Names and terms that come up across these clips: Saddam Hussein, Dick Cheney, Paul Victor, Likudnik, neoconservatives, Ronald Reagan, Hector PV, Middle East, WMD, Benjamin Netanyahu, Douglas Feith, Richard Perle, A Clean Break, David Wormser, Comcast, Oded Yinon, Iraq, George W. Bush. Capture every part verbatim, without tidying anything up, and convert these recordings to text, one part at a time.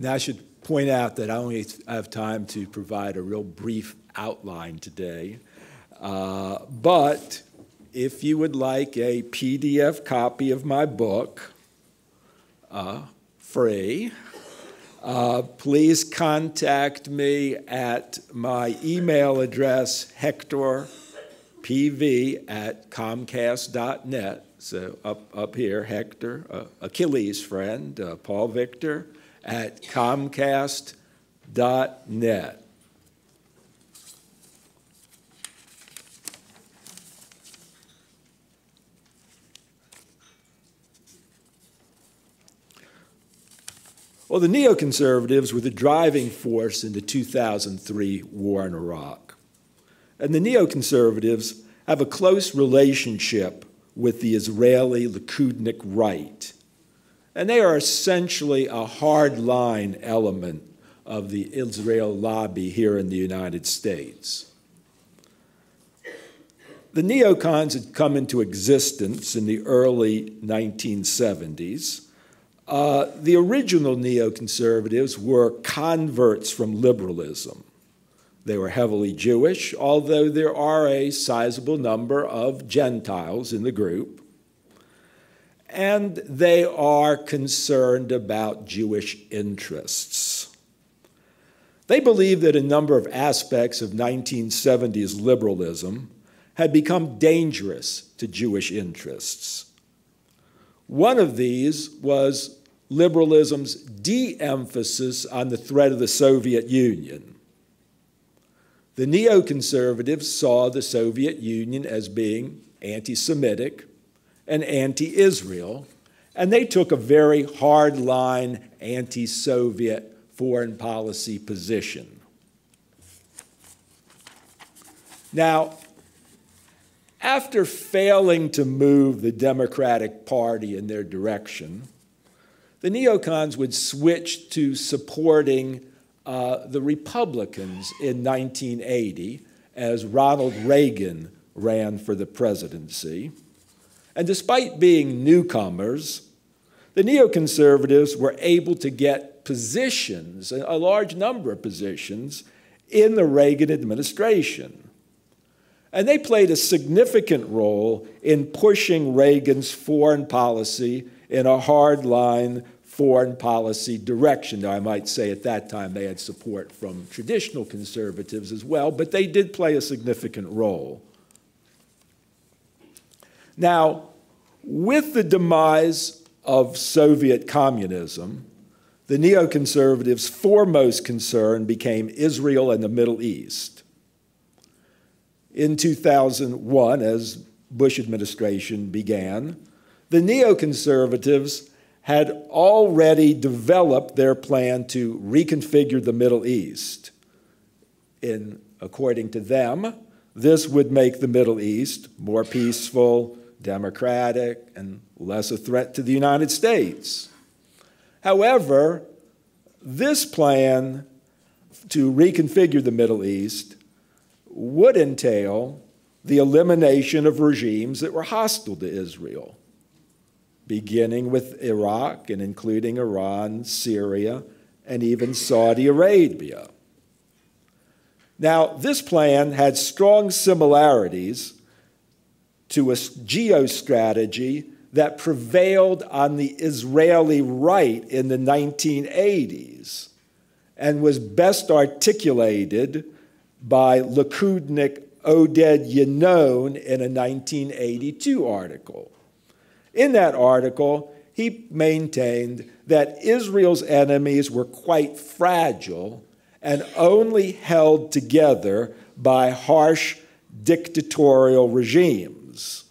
Now, I should point out that I only have time to provide a real brief outline today. Uh, but if you would like a P D F copy of my book, uh, free, uh, please contact me at my email address, Hector P V at Comcast dot net. So up, up here, Hector, uh, Achilles' friend, uh, Paul Victor, at Comcast dot net. Well, the neoconservatives were the driving force in the two thousand three war in Iraq. And the neoconservatives have a close relationship with the Israeli Likudnik right. And they are essentially a hardline element of the Israel lobby here in the United States. The neocons had come into existence in the early nineteen seventies. Uh, the original neoconservatives were converts from liberalism. They were heavily Jewish, although there are a sizable number of Gentiles in the group. And they are concerned about Jewish interests. They believe that a number of aspects of nineteen seventies liberalism had become dangerous to Jewish interests. One of these was liberalism's de-emphasis on the threat of the Soviet Union. The neoconservatives saw the Soviet Union as being anti-Semitic and anti-Israel, and they took a very hard-line anti-Soviet foreign policy position. Now, after failing to move the Democratic Party in their direction, the neocons would switch to supporting uh, the Republicans in nineteen eighty as Ronald Reagan ran for the presidency. And despite being newcomers, the neoconservatives were able to get positions, a large number of positions, in the Reagan administration. And they played a significant role in pushing Reagan's foreign policy in a hardline foreign policy direction. Now, I might say at that time they had support from traditional conservatives as well, but they did play a significant role. Now, with the demise of Soviet communism, the neoconservatives' foremost concern became Israel and the Middle East. In two thousand one, as the Bush administration began, the neoconservatives had already developed their plan to reconfigure the Middle East. In, according to them, this would make the Middle East more peaceful, democratic, and less a threat to the United States. However, this plan to reconfigure the Middle East would entail the elimination of regimes that were hostile to Israel, beginning with Iraq and including Iran, Syria, and even Saudi Arabia. Now, this plan had strong similarities to a geostrategy that prevailed on the Israeli right in the nineteen eighties and was best articulated by Likudnik Oded Yinon in a nineteen eighty-two article. In that article, he maintained that Israel's enemies were quite fragile and only held together by harsh dictatorial regimes.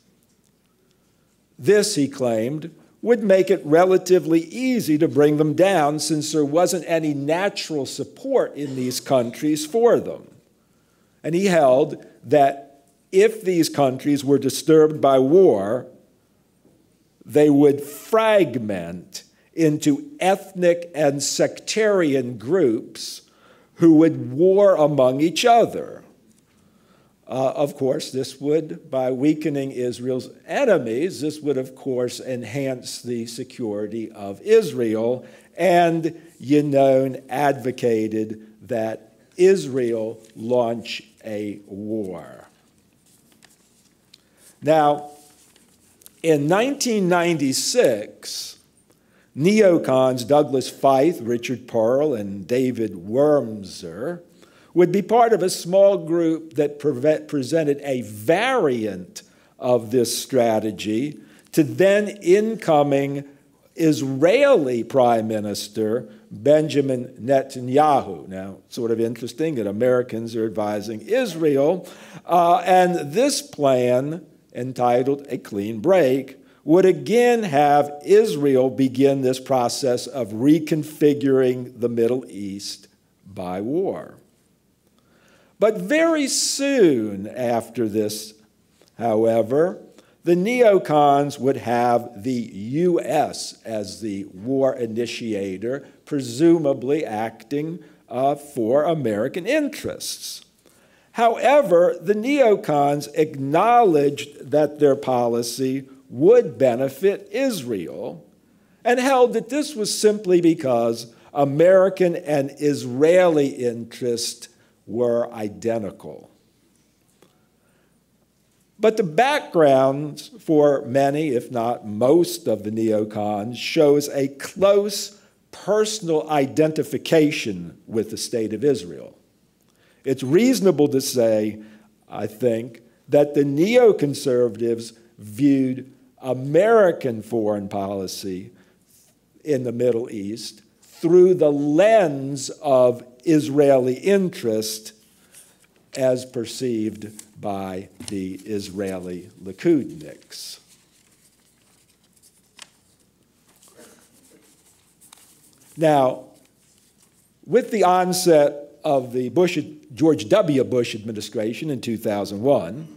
This, he claimed, would make it relatively easy to bring them down since there wasn't any natural support in these countries for them. And he held that if these countries were disturbed by war, they would fragment into ethnic and sectarian groups who would war among each other. Uh, of course, this would, by weakening Israel's enemies, this would, of course, enhance the security of Israel And Yinon advocated that Israel launch a war. Now, in nineteen ninety-six, neocons Douglas Feith, Richard Perle, and David Wormser would be part of a small group that pre presented a variant of this strategy to then-incoming Israeli Prime Minister Benjamin Netanyahu. Now, sort of interesting that Americans are advising Israel. Uh, and this plan, entitled A Clean Break, would again have Israel begin this process of reconfiguring the Middle East by war. But very soon after this, however, the neocons would have the U S as the war initiator, presumably acting uh, for American interests. However, the neocons acknowledged that their policy would benefit Israel and held that this was simply because American and Israeli interests were identical. But the background for many, if not most, of the neocons shows a close personal identification with the state of Israel. It's reasonable to say, I think, that the neoconservatives viewed American foreign policy in the Middle East through the lens of Israeli interest as perceived by the Israeli Likudniks. Now, with the onset of the Bush, George W. Bush administration in two thousand one,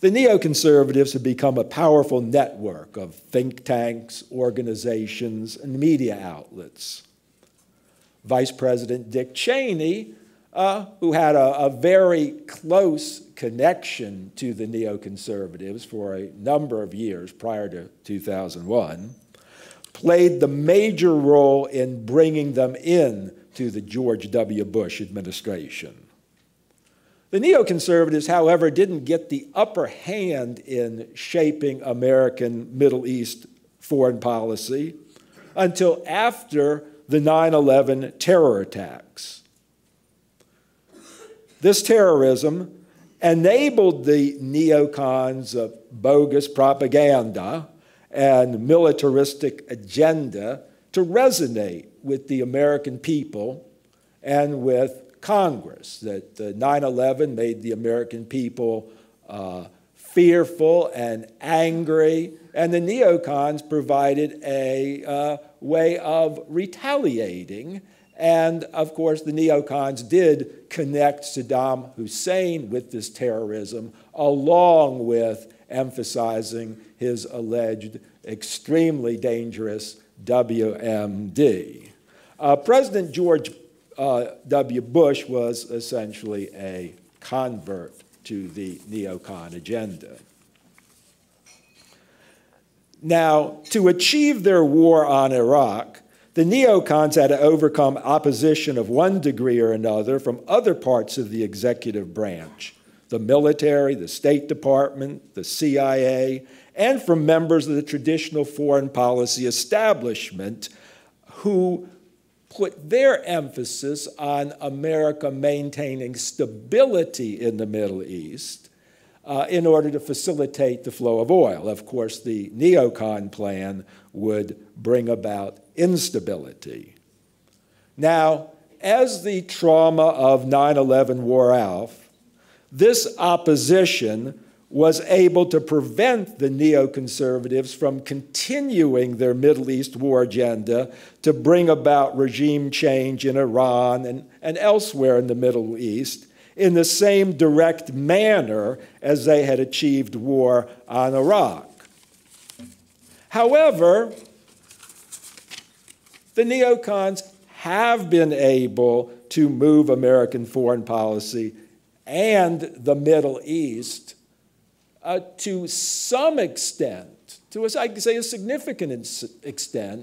the neoconservatives had become a powerful network of think tanks, organizations, and media outlets. Vice President Dick Cheney, uh, who had a, a very close connection to the neoconservatives for a number of years prior to two thousand one, played the major role in bringing them in to the George W. Bush administration. The neoconservatives, however, didn't get the upper hand in shaping American Middle East foreign policy until after the nine eleven terror attacks. This terrorism enabled the neocons of bogus propaganda and militaristic agenda to resonate with the American people and with Congress, that nine eleven made the American people uh, fearful and angry, and the neocons provided a uh, way of retaliating. And of course, the neocons did connect Saddam Hussein with this terrorism, along with emphasizing his alleged extremely dangerous W M D. Uh, President George Uh, W. Bush was essentially a convert to the neocon agenda. Now, to achieve their war on Iraq, the neocons had to overcome opposition of one degree or another from other parts of the executive branch, the military, the State Department, the C I A, and from members of the traditional foreign policy establishment who put their emphasis on America maintaining stability in the Middle East uh, in order to facilitate the flow of oil. Of course, the neocon plan would bring about instability. Now, as the trauma of nine eleven wore off, this opposition was able to prevent the neoconservatives from continuing their Middle East war agenda to bring about regime change in Iran and, and elsewhere in the Middle East in the same direct manner as they had achieved war on Iraq. However, the neocons have been able to move American foreign policy and the Middle East Uh, to some extent, to a, I could say a significant extent,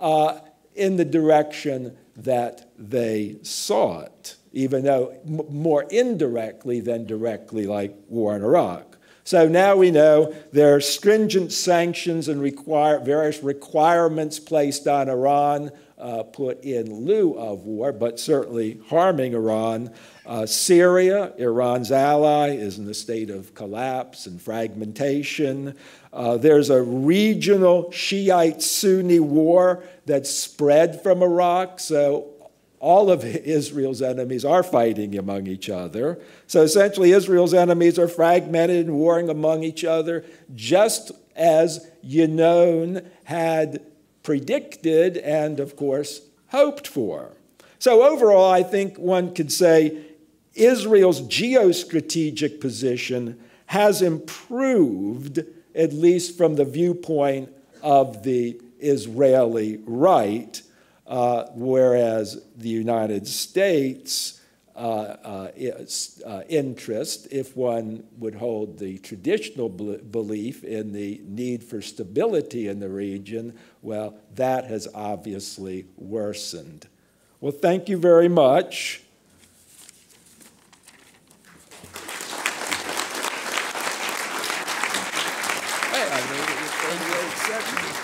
uh, in the direction that they sought, even though m more indirectly than directly, like war in Iraq. So now we know there are stringent sanctions and require, various requirements placed on Iran, uh, put in lieu of war, but certainly harming Iran. Uh, Syria, Iran's ally, is in a state of collapse and fragmentation. Uh, there's a regional Shiite-Sunni war that's spread from Iraq, so all of Israel's enemies are fighting among each other. So essentially, Israel's enemies are fragmented and warring among each other, just as Yinon had predicted and, of course, hoped for. So overall, I think one could say Israel's geostrategic position has improved, at least from the viewpoint of the Israeli right, Uh, whereas the United States' uh, uh, is, uh, interest, if one would hold the traditional belief in the need for stability in the region, well, that has obviously worsened. Well, thank you very much.